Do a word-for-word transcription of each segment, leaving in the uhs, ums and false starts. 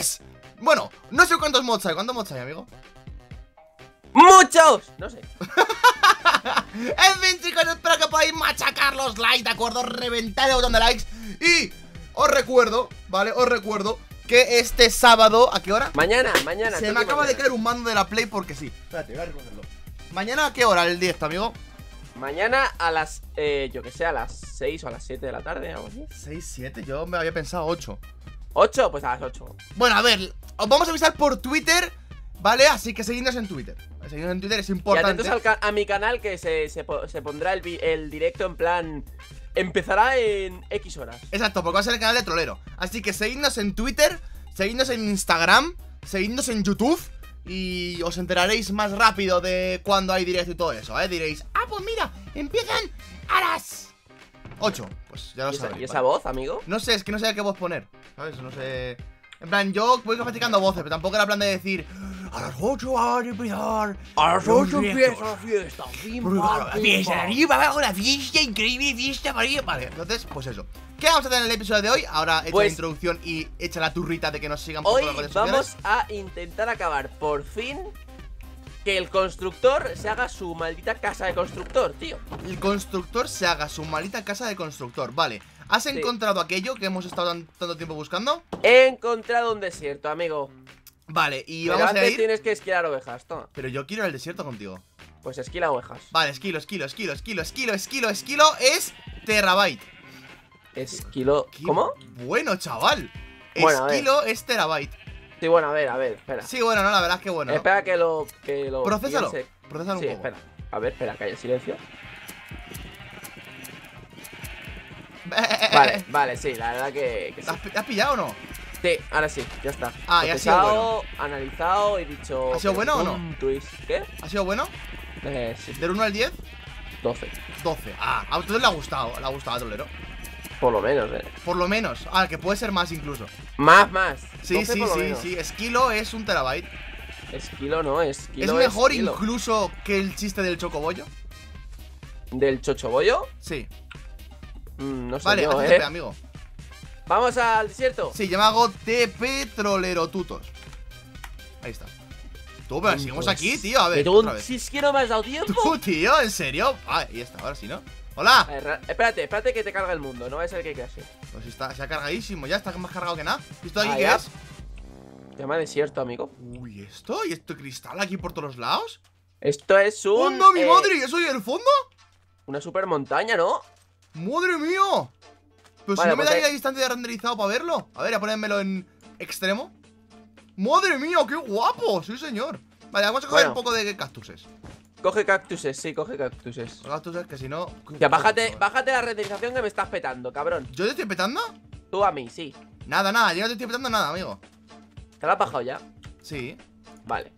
tres. Bueno, no sé cuántos mods hay. ¿Cuántos mods hay, amigo? ¡Muchos! No sé. En fin, chicos, espero que podáis machacar los likes, ¿de acuerdo? Reventar el botón de likes. Y os recuerdo, ¿vale? Os recuerdo que este sábado... ¿A qué hora? Mañana, mañana. Se me acaba mañana. de caer un mando de la Play porque sí. Espérate, voy a recogerlo. ¿Mañana a qué hora el directo, amigo? Mañana a las... Eh, yo que sé, a las seis o a las siete de la tarde, algo así. ¿seis, siete? Yo me había pensado ocho. ¿ocho? Pues a las ocho. Bueno, a ver, os vamos a avisar por Twitter, ¿vale? Así que seguidnos en Twitter. Seguidnos en Twitter, es importante. Y atentos a mi canal, que se, se, se pondrá el, el directo en plan... Empezará en X horas. Exacto, porque va a ser el canal de Trolero. Así que seguidnos en Twitter, seguidnos en Instagram, seguidnos en YouTube. Y os enteraréis más rápido de cuando hay directo y todo eso, ¿eh? Diréis, ah, pues mira, empiezan a las ocho. Pues ya lo sabéis. ¿Y esa ¿vale? voz, amigo? No sé, es que no sé a qué voz poner, ¿sabes? No sé... En plan, yo voy practicando voces, pero tampoco era plan de decir a las ocho van a empezar. A las ocho empieza la fiesta. Empieza arriba, abajo una fiesta, increíble fiesta, María. Vale, entonces, pues eso. ¿Qué vamos a hacer en el episodio de hoy? Ahora hecha pues, la introducción y hecha la turrita de que nos sigan por las redes sociales. Hoy vamos a intentar acabar, por fin, que el constructor se haga su maldita casa de constructor, tío. El constructor se haga su maldita casa de constructor, vale. ¿Has sí. encontrado aquello que hemos estado tanto tiempo buscando? He encontrado un desierto, amigo. Vale, y Pero vamos antes a ir... tienes que esquilar ovejas, toma. Pero yo quiero ir al desierto contigo. Pues esquila ovejas. Vale, esquilo, esquilo, esquilo, esquilo, esquilo, esquilo, esquilo es terabyte. Esquilo... Qué ¿Cómo? Bueno, chaval. Bueno, esquilo es terabyte. Sí, bueno, a ver, a ver, espera. Sí, bueno, no, la verdad es que bueno. Espera que lo... Que lo procésalo, piense. procésalo sí, un poco. espera. A ver, espera, que haya silencio. Vale, vale, sí, la verdad que... que sí. ¿Te has pillado o no? Sí, ahora sí, ya está. Ah, ya ha sido bueno. Analizado y dicho... ¿Ha sido bueno o no? Twist. ¿Qué? ¿Ha sido bueno? Eh, sí. ¿Del uno al diez? doce. doce, ah, a usted le ha gustado, le ha gustado a Trolero. Por lo menos, eh. Por lo menos, ah, que puede ser más incluso. Más, más. Sí, sí, sí, menos. sí, esquilo es un terabyte. Esquilo no, esquilo es... ¿Es mejor esquilo. incluso que el chiste del chocobollo? ¿Del chochobollo? Sí. No sé vale, yo, hazte eh. T P, amigo. ¿Vamos al desierto? Sí, yo me hago T P Trolero Tutos. Ahí está. Tú, pero seguimos aquí, tío, a ver tú, otra vez. Si es que no me has dado tiempo. Tú, tío, ¿en serio? Ah, ahí está, ahora sí, ¿no? ¡Hola! Ver, espérate, espérate que te carga el mundo, no va a ser que casi. Pues está, se ha cargadísimo, ya está más cargado que nada. ¿Esto aquí ah, qué ya. es? Se llama desierto, amigo. Uy, ¿esto? ¿Y esto cristal aquí por todos los lados? Esto es un... ¡Onda, mi eh... madre! ¿Y eso y el fondo? Una super montaña, ¿no? ¡Madre mía! Pero vale, si no me dais la distancia de renderizado para verlo. A ver, a ponérmelo en extremo. ¡Madre mía! ¡Qué guapo! ¡Sí, señor! Vale, vamos a coger bueno. un poco de cactuses. Coge cactuses, sí, coge cactuses. Cactuses que si no... Ya, bájate, bájate la renderización que me estás petando, cabrón. ¿Yo te estoy petando? Tú a mí, sí. Nada, nada, yo no te estoy petando nada, amigo. ¿Te la has bajado ya? Sí. Vale.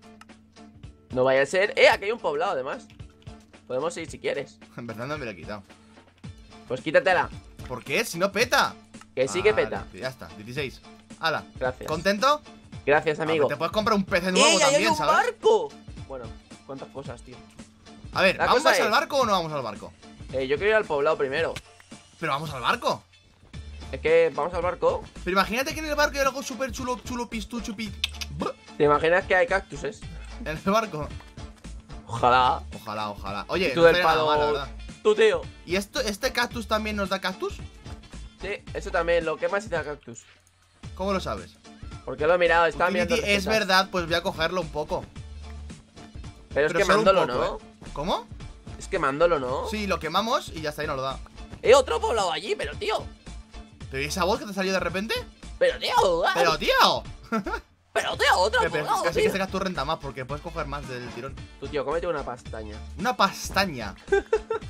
No vaya a ser... ¡Eh! Aquí hay un poblado, además. Podemos ir si quieres. En verdad no me lo he quitado. Pues quítatela. ¿Por qué? Si no peta. Que sí que peta. Ya está, dieciséis. Hala. Gracias. ¿Contento? Gracias, amigo. Te puedes comprar un pez nuevo también, ¿sabes? ¡Hay un barco! Bueno, cuántas cosas, tío. A ver, ¿vamos al barco o no vamos al barco? Eh, yo quiero ir al poblado primero. ¿Pero vamos al barco? Es que vamos al barco. Pero imagínate que en el barco hay algo súper chulo, chulo, pistu, chupi. ¿Te imaginas que hay cactuses? En el barco. Ojalá. Ojalá, ojalá. Oye, tú del palo. Tu tío. ¿Y esto, este cactus también nos da cactus? Sí, eso también, lo que más te da cactus. ¿Cómo lo sabes? Porque lo he mirado, estaba mirando. Es verdad, pues voy a cogerlo un poco. Pero, Pero es quemándolo, ¿no? ¿Eh? ¿Cómo? Es quemándolo, ¿no? Sí, lo quemamos y ya está, ahí nos lo da. ¡Eh, otro poblado allí! Pero, tío. ¿Pero esa voz que te salió de repente? Pero, tío. Ay. Pero, tío. Pero, tío, otro pero, pero, poblado, Casi tío. que este cactus renta más porque puedes coger más del tirón. Tú, tío, cómete una pastaña. Una pastaña.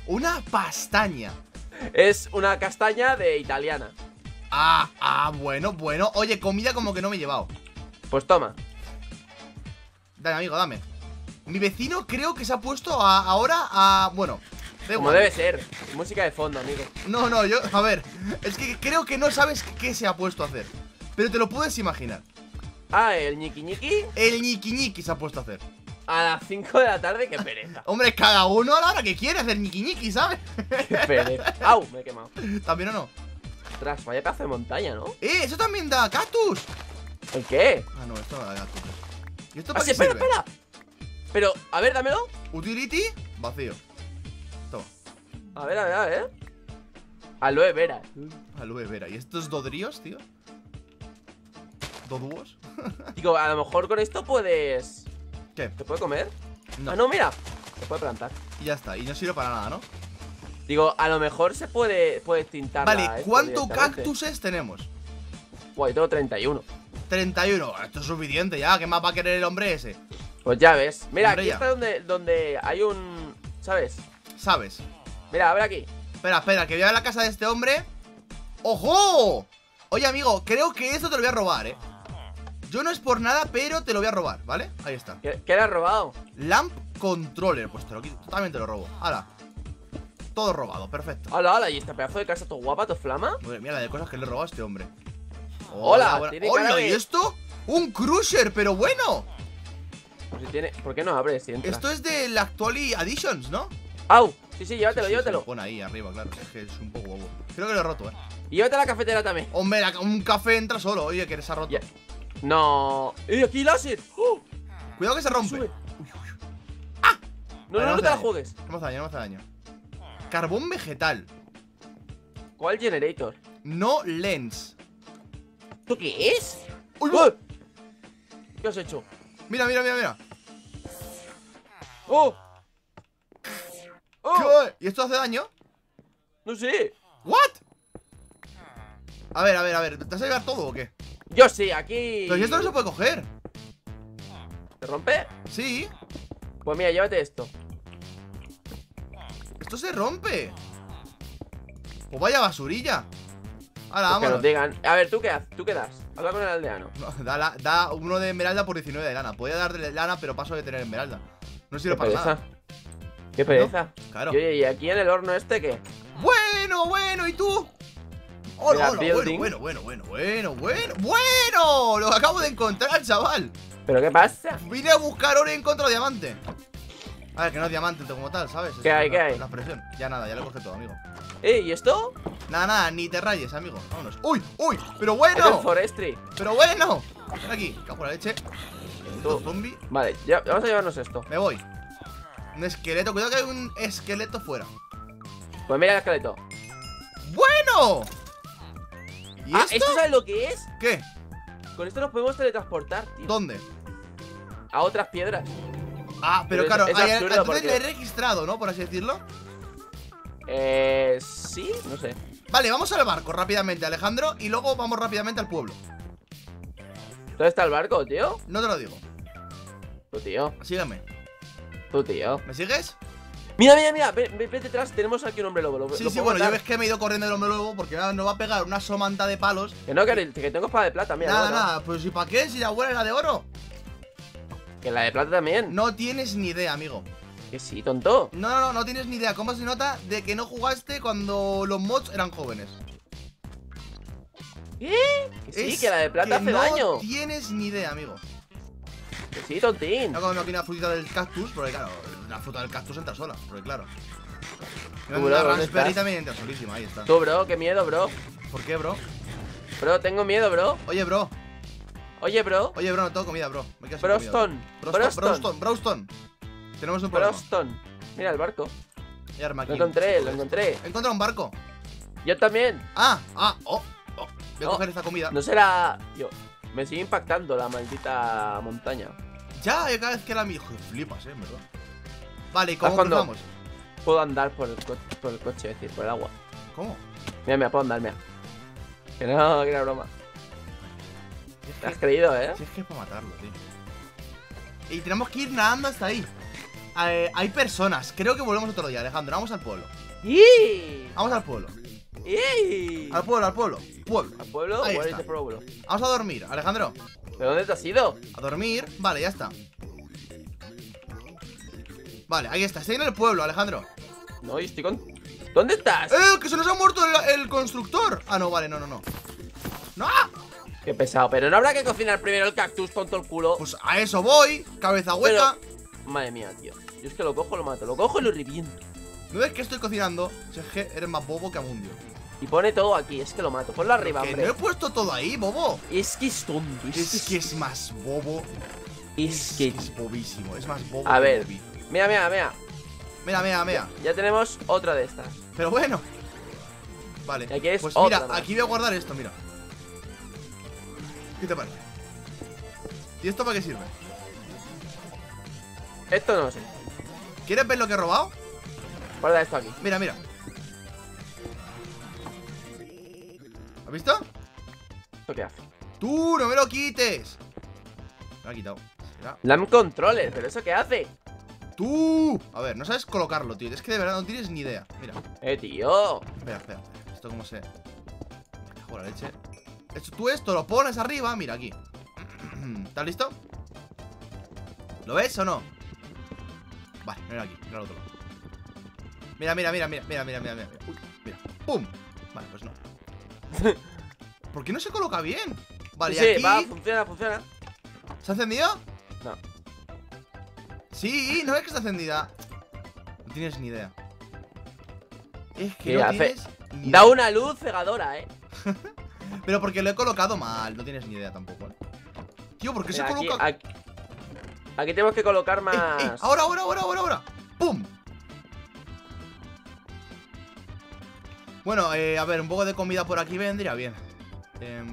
Una pastaña. Es una castaña de italiana. Ah, ah, bueno, bueno. Oye, comida como que no me he llevado. Pues toma. Dale, amigo, dame. Mi vecino creo que se ha puesto a, ahora a... Bueno, de Como igual. debe ser. Música de fondo, amigo. No, no, yo... A ver, es que creo que no sabes qué se ha puesto a hacer. Pero te lo puedes imaginar. Ah, ¿el ñiqui ñiqui? El ñiqui ñiqui se ha puesto a hacer. A las cinco de la tarde, qué pereza. Hombre, cada uno a la hora que quiere hacer ñiqui ñiqui, ¿sabes? Qué pereza. Au, me he quemado. ¿También o no? Ostras, vaya pedazo de montaña, ¿no? Eh, eso también da cactus. ¿El qué? Ah, no, esto va a dar cookies. ¿Y esto para ah, qué espera, sirve? espera! Pero, a ver, dámelo. Utility, vacío. Toma. A ver, a ver, a ver. Aloe vera. Aloe vera. ¿Y estos dodríos, tío? ¿Dodúos? Digo, a lo mejor con esto puedes... ¿Qué? ¿Te puede comer? No. Ah, no, mira. Se puede plantar. Y ya está. Y no sirve para nada, ¿no? Digo, a lo mejor se puede, puede tintar. Vale, ¿cuántos cactuses tenemos? Guau, yo tengo treinta y uno. treinta y uno, esto es suficiente ya. ¿Qué más va a querer el hombre ese? Pues ya ves. Mira, hombre, aquí ya está donde, donde hay un... ¿Sabes? ¿Sabes? Mira, a ver aquí. Espera, espera, que voy a ver la casa de este hombre. ¡Ojo! Oye, amigo, creo que esto te lo voy a robar, eh. Yo no es por nada, pero te lo voy a robar, ¿vale? Ahí está. ¿Qué, qué le has robado? Lamp controller, pues te lo quito. También te lo robo. Hala. Todo robado, perfecto. Hola, hola, y este pedazo de casa, todo guapa, todo flama. Madre mía, la de cosas que le he robado a este hombre. Hola, hola, tiene hola. De... ¿Y esto? Un crusher, pero bueno. Pues si tiene... ¿Por qué no abres? Si esto es de la Actually Editions, ¿no? ¡Au! Sí, sí, llévatelo, sí, sí, llévatelo. Pon ahí arriba, claro. Es que es un poco guapo. Creo que lo he roto, eh. Y llévate a la cafetera también. Hombre, la... un café entra solo. Oye, que les ha roto. Ya. No. ¡Y aquí láser! ¡Oh! Cuidado que se rompe. Uy, uy, uy. ¡Ah! No, vale, no, no, no te la juegues. No me hace daño, no me hace daño. Carbón vegetal. ¿Cuál generator? No lens. ¿Esto qué es? ¡Uy! ¡Oh! ¿Qué has hecho? Mira, mira, mira, mira. ¡Oh! ¡Oh! ¿Y esto hace daño? No sé. ¿What? A ver, a ver, a ver. ¿Te has llevado todo o qué? Yo sí, aquí. Pero esto no se puede coger. ¿Te rompe? Sí. Pues mira, llévate esto. Esto se rompe. Pues vaya basurilla. Ahora, pues vámonos. Que nos digan. A ver, ¿tú qué haces? ¿Tú qué das? Habla con el aldeano. No, da, la, da uno de esmeralda por diecinueve de lana. Podía dar de lana, pero paso de tener esmeralda. No sirve para nada. Qué pereza. ¿No? Claro. Y oye, ¿y aquí en el horno este qué? Bueno, bueno, ¿y tú? Hola, hola, bueno, bueno, bueno, bueno, bueno, bueno, bueno. Lo acabo de encontrar, chaval. ¿Pero qué pasa? Vine a buscar oro y encontré diamante. A ver, que no es diamante como tal, ¿sabes? ¿Qué es hay, qué hay? La presión. Ya nada, ya lo coge todo, amigo. ¿Eh? ¿Y esto? Nada, nada, ni te rayes, amigo. Vámonos. ¡Uy, uy! ¡Pero bueno! Forestry. ¡Pero bueno! Ven aquí, cago en la leche. Esto zombie. Vale, ya, vamos a llevarnos esto. Me voy. Un esqueleto, cuidado que hay un esqueleto fuera. Pues mira el esqueleto. ¡Bueno! ¿Y ah, esto? ¿Esto sabes lo que es? ¿Qué? Con esto nos podemos teletransportar, tío. ¿Dónde? A otras piedras. Ah, pero, pero claro, es, es hay, absurdo, entonces le he registrado, ¿no? Por así decirlo. Eh... Sí, no sé. Vale, vamos al barco rápidamente, Alejandro. Y luego vamos rápidamente al pueblo. ¿Dónde está el barco, tío? No te lo digo. Tú, tío. Sígueme. Tú, tío. ¿Me sigues? Mira, mira, mira, ve, ve, ve detrás, tenemos aquí un hombre lobo. Lo, sí, lo sí, bueno, matar. Yo ves que me he ido corriendo del hombre lobo porque no va a pegar una somanta de palos. Que no, que, que tengo espada de plata, mira. Nada, nada, pues si para qué, si la buena es la de oro. Que la de plata también. No tienes ni idea, amigo. Que sí, tonto. No, no, no, no tienes ni idea. ¿Cómo se nota de que no jugaste cuando los mods eran jóvenes? ¿Qué? Que sí, es que la de plata hace no daño. No tienes ni idea, amigo. Que sí, tontín. No, como no tiene la frutita del cactus, porque claro, la fruta del cactus entra sola, porque claro. Tú, bro, la raspberry también entra solísima, ahí está. Tú, bro, qué miedo, bro. ¿Por qué, bro? Bro, tengo miedo, bro. Oye, bro. Oye, bro. Oye, bro, no tengo comida, bro. Me Broston. Broston. Broston. Broston. Tenemos un problema. Broston. Mira el barco. Y arma aquí. Lo encontré, lo encontré. Encontré un barco. Yo también. Ah, ah, oh, oh. Voy a oh. coger esta comida. No será... Yo... Me sigue impactando la maldita montaña. Ya, cada vez que la mijo, flipas, eh, en verdad. Vale, ¿y cómo cruzamos? Puedo andar por el, co por el coche, es decir, por el agua. ¿Cómo? Mira, mira, puedo andar, mira. Que no, que era broma. Es que, te has creído, eh. Si es que es para matarlo, tío. Y tenemos que ir nadando hasta ahí. Eh, hay personas, creo que volvemos otro día, Alejandro. Vamos al pueblo. ¡Y! Vamos al pueblo. ¡Ey! Al pueblo, al pueblo. Pueblo. ¿Al pueblo? Ahí está. Pueblo. Vamos a dormir, Alejandro. ¿De dónde te has ido? A dormir. Vale, ya está. Vale, ahí está. Estoy en el pueblo, Alejandro. No, yo estoy con... ¿Dónde estás? ¡Eh! ¡Que se nos ha muerto el, el constructor! Ah, no, vale, no, no, no. ¡No! Qué pesado. Pero no habrá que cocinar primero el cactus, tonto el culo. Pues a eso voy. Cabeza hueca. Pero... Madre mía, tío. Yo es que lo cojo, lo mato. Lo cojo y lo reviento. ¿No ves que estoy cocinando? Si es que eres más bobo que Amundio. Y pone todo aquí, es que lo mato. Ponlo arriba, que hombre. No he puesto todo ahí, bobo. Es que es tonto. Es, es que es más bobo. Es que es bobísimo. Es más bobo. A ver. Bobo. Mira, mira, mira. Mira, mira, mira. Ya, ya tenemos otra de estas. Pero bueno. Vale. Aquí es pues otra, mira, más. Aquí voy a guardar esto, mira. ¿Qué te parece? ¿Y esto para qué sirve? Esto no lo sé. ¿Quieres ver lo que he robado? Guarda esto aquí. Mira, mira. ¿Has visto? ¿Esto qué hace? ¡Tú no me lo quites! Me lo ha quitado. L A M controller, ¿pero eso qué hace? ¡Tú! A ver, no sabes colocarlo, tío. Es que de verdad no tienes ni idea. Mira. ¡Eh, tío! Espera, espera. Esto como se... Cago la leche. Esto, tú esto lo pones arriba. Mira, aquí. ¿Estás listo? ¿Lo ves o no? Vale, no era aquí, era el otro lado. Mira, mira, mira, mira, mira, mira, mira, mira. Uy, mira. ¡Pum! Vale, pues no. ¿Por qué no se coloca bien? Vale, sí, y aquí... va, funciona, funciona. ¿Se ha encendido? No. Sí, no es que está encendida. No tienes ni idea. Es que mira, no tienes ni idea. Da una luz cegadora, eh. Pero porque lo he colocado mal. No tienes ni idea tampoco, eh. Tío, ¿por qué mira, se aquí, coloca...? Aquí... Aquí tenemos que colocar más... Eh, eh, ahora, ahora, ahora, ahora, ahora. ¡Pum! Bueno, eh, a ver, un poco de comida por aquí vendría bien. Eh,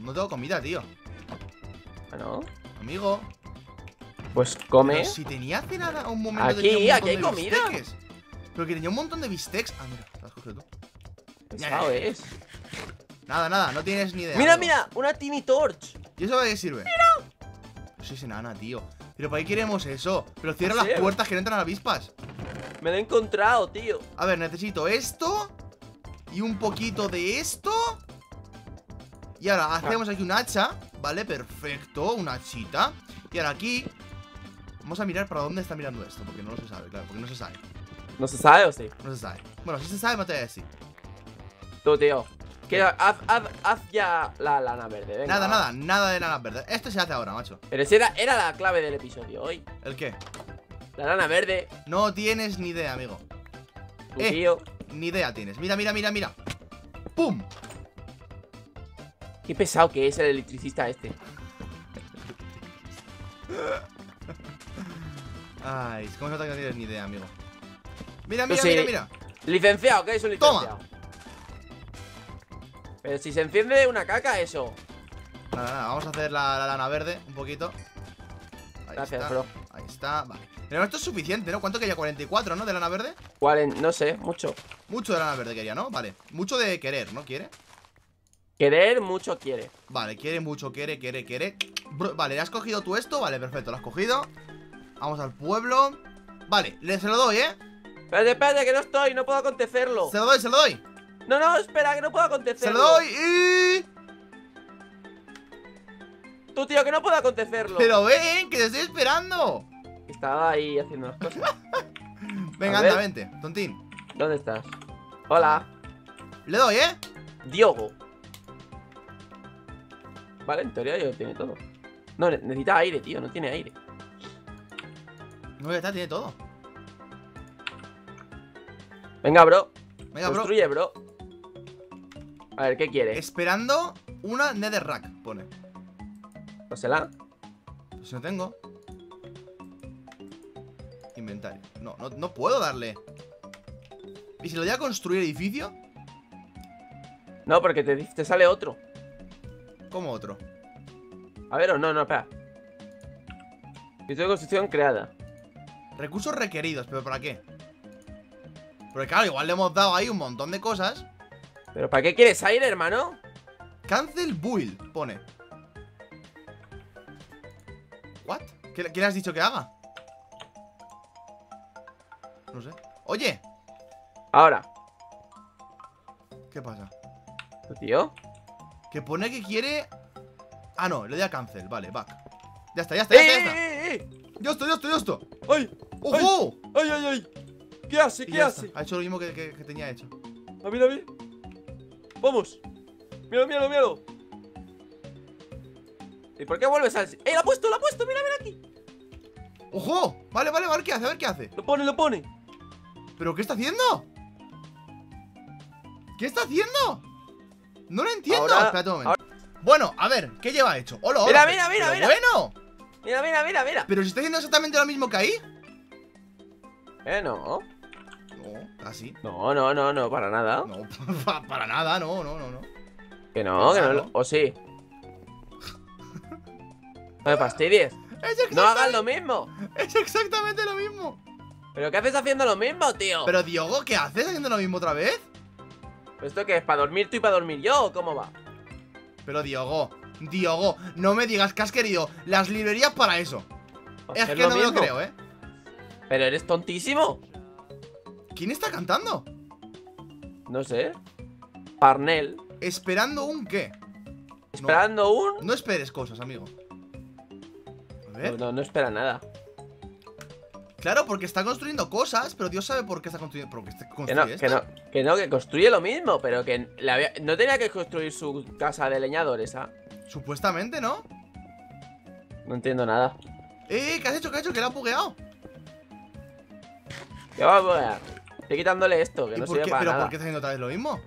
no tengo comida, tío. ¿Ah, no? Amigo. Pues come. Pero si tenía hace nada un momento... Aquí, tenía un aquí hay comida. Bistecs. Pero que tenía un montón de bistecs. Ah, mira, las coges tú. ¿Sabes? Nada, nada, no tienes ni idea. Mira, amigo. Mira, una Tiny Torch. ¿Y eso para qué sirve? Mira. Eso es enana, tío. ¿Pero para qué queremos eso? Pero cierra las ser? puertas que no entran avispas. Me lo he encontrado, tío. A ver, necesito esto. Y un poquito de esto. Y ahora hacemos aquí un hacha. Vale, perfecto, una hachita. Y ahora aquí vamos a mirar para dónde está mirando esto. Porque no se sabe, claro, porque no se sabe. ¿No se sabe o sí? No se sabe. Bueno, si se sabe, no te voy a decir. Tú, tío, que haz, haz, haz ya la lana verde, venga. Nada, nada, nada de lana verde. Esto se hace ahora, macho. Pero si era, era la clave del episodio hoy. ¿El qué? La lana verde. No tienes ni idea, amigo. Tu eh, tío. Ni idea tienes. Mira, mira, mira, mira. ¡Pum! Qué pesado que es el electricista este. Ay, es como no te tienes ni idea, amigo. Mira, mira, sí. mira, mira. Licenciado, ¿qué es un licenciado? Toma. Pero si se enciende una caca, eso. Nada, nada, vamos a hacer la, la lana verde un poquito. Ahí Gracias, está. bro. Ahí está, vale. Pero esto es suficiente, ¿no? ¿Cuánto quería? cuarenta y cuatro, ¿no? De lana verde. cuarenta, no sé, mucho. Mucho de lana verde quería, ¿no? Vale. Mucho de querer, ¿no? ¿Quiere? Querer, mucho quiere. Vale, quiere, mucho quiere, quiere, quiere. Bro, vale, ¿le has cogido tú esto? Vale, perfecto, lo has cogido. Vamos al pueblo. Vale, le, se lo doy, ¿eh? Espérate, espérate, que no estoy, no puedo acontecerlo. Se lo doy, se lo doy. No, no, espera, que no puedo acontecerlo. Se lo doy y... Tú, tío, que no puedo acontecerlo. Pero ven, que te estoy esperando. Estaba ahí haciendo las cosas. Venga, anda, vente, tontín. ¿Dónde estás? Hola. Le doy, ¿eh? Diogo. Vale, en teoría yo tiene todo. No, necesita aire, tío, no tiene aire. No, ya está, tiene todo. Venga, bro. Venga, construye, bro. bro. A ver, ¿qué quiere? Esperando una netherrack, pone. ¿Pósela? Pues no tengo. Inventario. No, no, no puedo darle. ¿Y si lo voy a construir edificio? No, porque te, te sale otro. ¿Cómo otro? A ver, o no, no, espera. Esto de construcción creada. Recursos requeridos, ¿pero para qué? Porque claro, igual le hemos dado ahí un montón de cosas. ¿Pero para qué quieres aire, hermano? Cancel build, pone. ¿What? ¿Qué, ¿qué le has dicho que haga? No sé. Oye. Ahora. ¿Qué pasa? Tío. Que pone que quiere... Ah, no, le doy a cancel, vale, back. Ya está, ya está, ya está, ya está. ¡Eh, eh, eh! ¡Ya está, ya está, ya está! ¡Ay! ¡Ojo! ¡Ay, ay, ay! ¿Qué hace, qué hace? Está. Ha hecho lo mismo que, que, que tenía hecho. A mí, a mí. ¡Vamos! ¡Míralo, míralo, míralo! ¿Y por qué vuelves al...? ¡Eh, la ha puesto, la ha puesto! ¡Mira, mira aquí! ¡Ojo! Vale, vale, vale, ¿qué hace? A ver qué hace. Lo pone, lo pone. ¿Pero qué está haciendo? ¿Qué está haciendo? No lo entiendo. Ahora, espérate un momento. Ahora... Bueno, a ver, ¿qué lleva hecho? Hola, hola. Mira, mira, mira, mira. Bueno. Mira, mira, mira, mira. Pero si está haciendo exactamente lo mismo que ahí. Eh, no. No, así. No, no, no, no, para nada. No, para, para nada, no, no, no, no. Que no, que no. no. O sí. No me fastidies. No hagas lo mismo. Es exactamente lo mismo. ¿Pero qué haces haciendo lo mismo, tío? Pero, Diogo, ¿qué haces haciendo lo mismo otra vez? ¿Esto qué es? ¿Para dormir tú y para dormir yo? ¿O cómo va? Pero, Diogo, Diogo, no me digas que has querido las librerías para eso. Es que no me lo creo, ¿eh? Pero eres tontísimo. ¿Quién está cantando? No sé. Parnell. ¿Esperando un qué? ¿Esperando no, un...? No esperes cosas, amigo. A ver. No, no, no espera nada. Claro, porque está construyendo cosas, pero Dios sabe por qué está construyendo. ¿Por qué está construyendo esto? Que no, que no, que construye lo mismo, pero que la, no tenía que construir su casa de leñador esa. Supuestamente, ¿no? No entiendo nada. Eh, ¿qué has hecho? ¿Qué has hecho? Que la ha bugueado. ¿Qué va a buguear? Estoy quitándole esto, que no sirve para nada. ¿Pero por qué está haciendo otra vez lo mismo?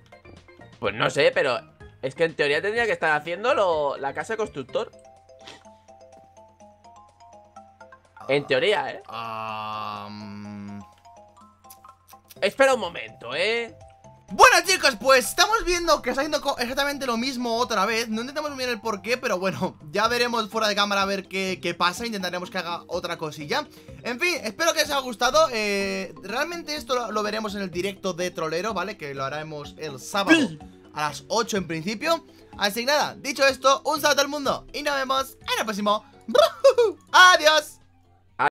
Pues no sé, pero es que en teoría tendría que estar haciendo lo, la casa de constructor. En teoría, ¿eh? Um... Espera un momento, ¿eh? Bueno, chicos, pues estamos viendo que está haciendo exactamente lo mismo otra vez. No entendemos muy bien el porqué, pero bueno, ya veremos fuera de cámara a ver qué, qué pasa. Intentaremos que haga otra cosilla. En fin, espero que os haya gustado. eh, Realmente esto lo, lo veremos en el directo de Trolero, ¿vale? Que lo haremos el sábado a las ocho en principio. Así que nada, dicho esto, un saludo al mundo y nos vemos en el próximo. ¡Adiós!